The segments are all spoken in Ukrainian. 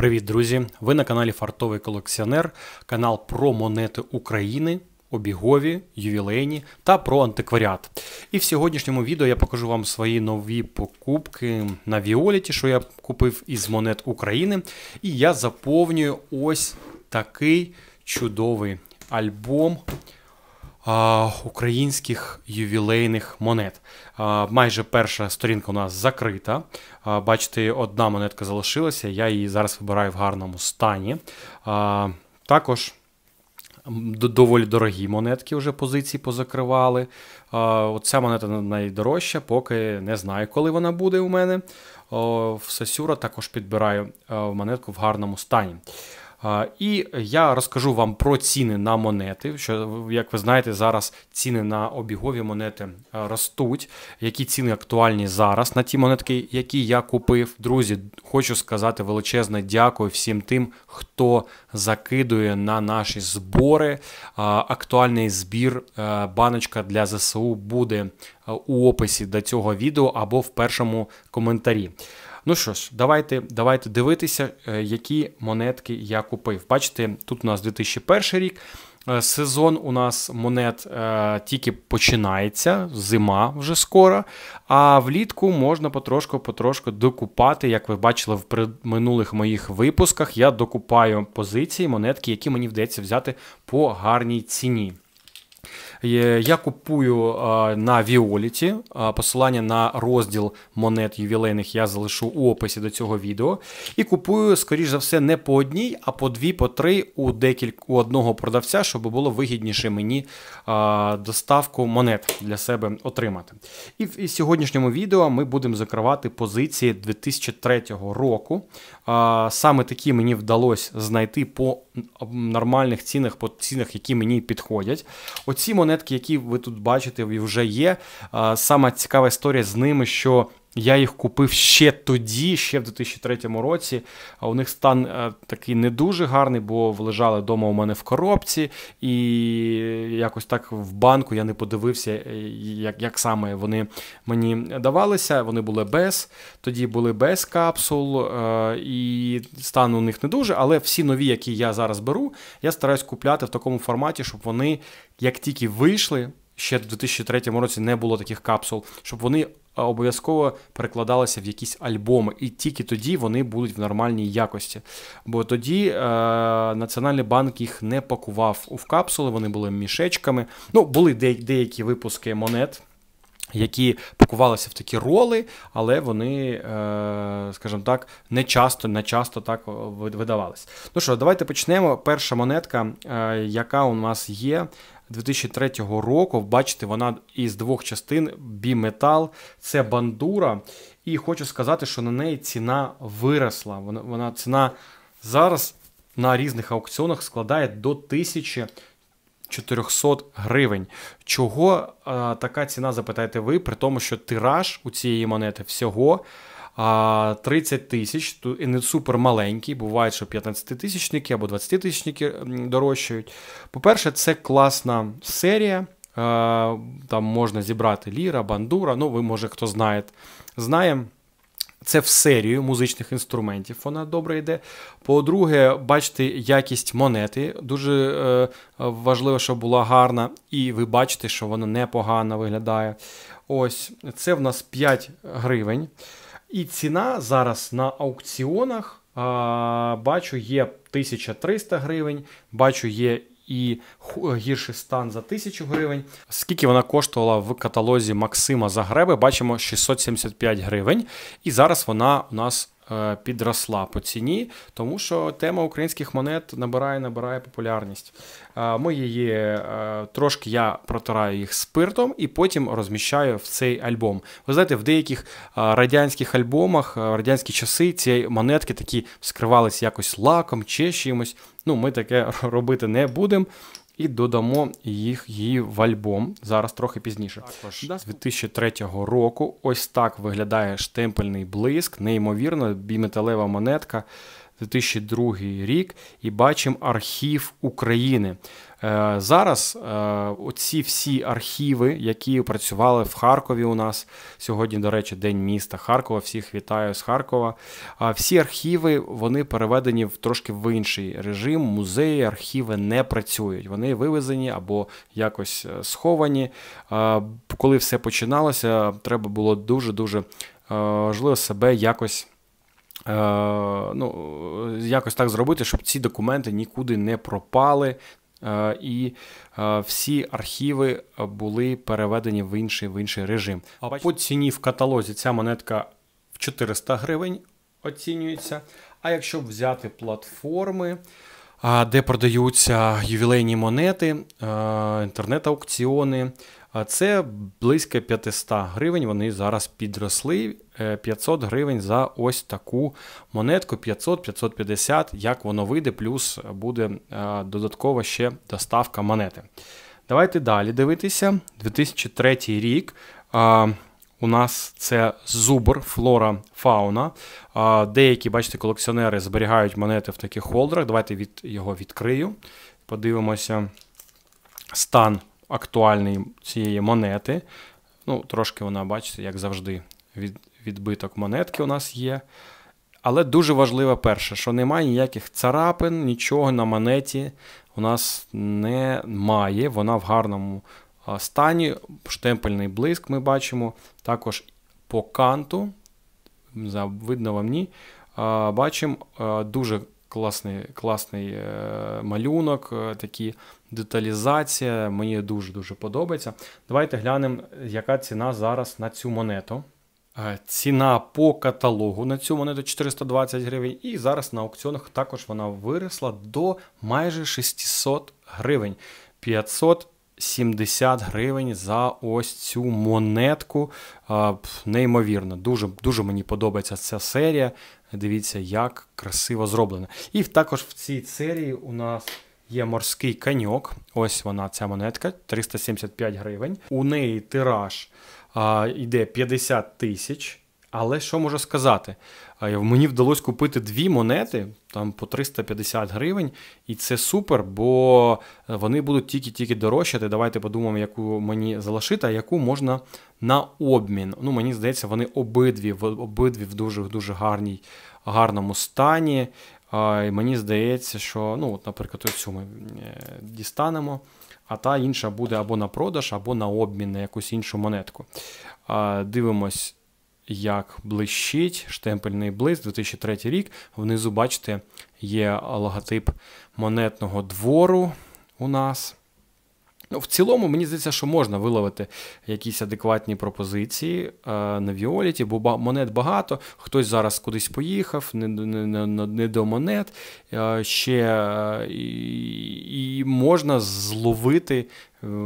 Привіт, друзі! Ви на каналі Фартовий колекціонер, канал про монети України, обігові, ювілейні та про антикваріат. І в сьогоднішньому відео я покажу вам свої нові покупки на Violity, що я купив із монет України. І я заповнюю ось такий чудовий альбом українських ювілейних монет. Майже перша сторінка у нас закрита. Бачите, одна монетка залишилася, я її зараз вибираю в гарному стані. Також доволі дорогі монетки вже позиції позакривали. Оця монета найдорожча, поки не знаю, коли вона буде у мене. В Сосюра також підбираю монетку в гарному стані. І я розкажу вам про ціни на монети, що, як ви знаєте, зараз ціни на обігові монети ростуть, які ціни актуальні зараз на ті монетки, які я купив. Друзі, хочу сказати величезне дякую всім тим, хто закидує на наші збори. Актуальний збір баночка для ЗСУ буде у описі до цього відео або в першому коментарі. Ну що ж, давайте дивитися, які монетки я купив. Бачите, тут у нас 2001 рік, сезон у нас монет тільки починається, зима вже скоро, а влітку можна потрошку докупати, як ви бачили в минулих моїх випусках, я докупаю позиції, монетки, які мені вдається взяти по гарній ціні. Я купую на Violity, посилання на розділ монет ювілейних я залишу у описі до цього відео. І купую, скоріш за все, не по одній, а по дві, по три у одного продавця, щоб було вигідніше мені доставку монет для себе отримати. І в сьогоднішньому відео ми будемо закривати позиції 2003 року. Саме такі мені вдалося знайти по нормальних цінах, по цінах, які мені підходять. Оці монетки, які ви тут бачите, вже є. Сама цікава історія з ними, що я їх купив ще тоді, ще в 2003 році. У них стан такий не дуже гарний, бо лежали вдома у мене в коробці. І якось так в банку я не подивився, як саме вони мені давалися. Вони були тоді були без капсул, і стан у них не дуже. Але всі нові, які я зараз беру, я стараюсь купляти в такому форматі, щоб вони, як тільки вийшли, ще в 2003 році не було таких капсул, щоб вони обов'язково перекладалися в якісь альбоми, і тільки тоді вони будуть в нормальній якості. Бо тоді Національний банк їх не пакував в капсули, вони були мішечками. Ну, були деякі випуски монет, які пакувалися в такі роли, але вони, скажімо так, не часто так видавались. Ну що, давайте почнемо. Перша монетка, яка у нас є, 2003 року, бачите, вона із двох частин, біметал, це бандура. І хочу сказати, що на неї ціна виросла. Вона ціна зараз на різних аукціонах складає до 1400 гривень. Чого така ціна, запитаєте ви, при тому, що тираж у цієї монети всього 30 тисяч, тут і не супер маленький, буває, що 15-тисячники або 20-тисячники дорожчають. По-перше, це класна серія, там можна зібрати ліра, бандура, ну ви, може, хто знає. Це в серію музичних інструментів, вона добре йде. По-друге, бачите якість монети, дуже важливо, щоб була гарна, і ви бачите, що вона непогано виглядає. Ось, це в нас 5 гривень. І ціна зараз на аукціонах, бачу, є 1300 гривень, бачу, є і гірший стан за 1000 гривень. Скільки вона коштувала в каталозі Максима Загреби, бачимо 675 гривень. І зараз вона у нас підросла по ціні, тому що тема українських монет набирає популярність. Ми її трошки я протираю їх спиртом і потім розміщаю в цей альбом. Ви знаєте, в деяких радянських альбомах, радянські часи, ці монетки такі вскривалися якось лаком чи чимось. Ну, ми таке робити не будемо. І додамо її в альбом, зараз трохи пізніше. Також з 2003 року ось так виглядає штемпельний блиск, неймовірно, біметалева монетка. 2002 рік, і бачимо архів України. Зараз оці всі архіви, які працювали в Харкові у нас, сьогодні, до речі, День міста Харкова, всіх вітаю з Харкова, всі архіви, вони переведені в трошки в інший режим, музеї, архіви не працюють, вони вивезені або якось сховані. Коли все починалося, треба було дуже-дуже важливо себе якось... ну, якось так зробити, щоб ці документи нікуди не пропали, і всі архіви були переведені в інший режим. По ціні в каталозі ця монетка в 400 гривень оцінюється, а якщо взяти платформи, де продаються ювілейні монети, інтернет-аукціони, це близько 500 гривень, вони зараз підросли, 500 гривень за ось таку монетку, 500-550, як воно вийде, плюс буде додаткова ще доставка монети. Давайте далі дивитися. 2003 рік, у нас це зубр, флора, фауна. Деякі, бачите, колекціонери зберігають монети в таких холдерах. Давайте його відкрию, подивимося стан актуальний цієї монети. Ну, трошки вона, бачите, як завжди, відбиток монетки у нас є. Але дуже важливо перше, що немає ніяких царапин, нічого на монеті у нас немає. Вона в гарному стані, штемпельний блиск ми бачимо. Також по канту, видно вам ні, бачимо дуже класний малюнок, такі деталізація, мені дуже-дуже подобається. Давайте глянемо, яка ціна зараз на цю монету. Ціна по каталогу на цю монету 420 гривень, і зараз на аукціонах також вона виросла до майже 600 гривень. 570 гривень за ось цю монетку. Неймовірно, дуже мені подобається ця серія. Дивіться, як красиво зроблена. І також в цій серії у нас є морський коньок. Ось вона, ця монетка, 375 гривень. У неї тираж йде 50 тисяч. Але що можу сказати? Мені вдалося купити дві монети, там по 350 гривень, і це супер, бо вони будуть тільки-тільки дорожчати. Давайте подумаємо, яку мені залишити, а яку можна на обмін. Ну, мені здається, вони обидві в дуже-дуже гарному стані. І мені здається, що, ну, от, наприклад, цю ми дістанемо, а та інша буде або на продаж, або на обмін на якусь іншу монетку. Дивимось, як блищить штемпельний блиск, 2003 рік. Внизу, бачите, є логотип монетного двору у нас. В цілому, мені здається, що можна виловити якісь адекватні пропозиції на Violity, бо монет багато, хтось зараз кудись поїхав, не до монет, ще і можна зловити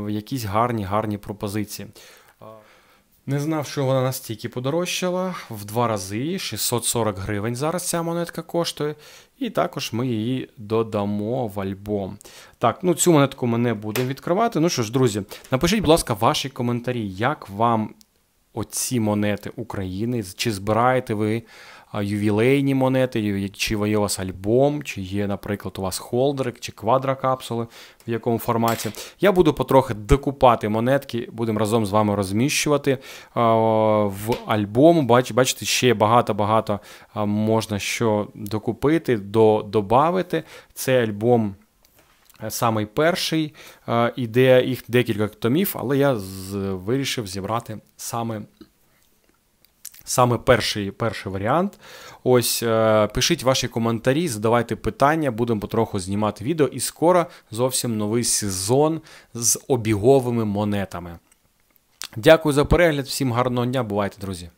якісь гарні пропозиції. Не знав, що вона настільки подорожчала, в 2 рази, 640 гривень зараз ця монетка коштує, і також ми її додамо в альбом. Так, ну цю монетку ми не будемо відкривати. Ну що ж, друзі, напишіть, будь ласка, ваші коментарі, як вам оці монети України, чи збираєте ви ювілейні монети, чи є у вас альбом, чи є, наприклад, у вас холдерик, чи квадрокапсули, в якому форматі. Я буду потрохи докупати монетки, будемо разом з вами розміщувати в альбом. Бачите, ще багато-багато можна що докупити, додавити. Це альбом самий перший, іде їх декілька томів, але я вирішив зібрати саме перший варіант. Ось, пишіть ваші коментарі, задавайте питання, будемо потроху знімати відео, і скоро зовсім новий сезон з обіговими монетами. Дякую за перегляд, всім гарного дня, бувайте, друзі!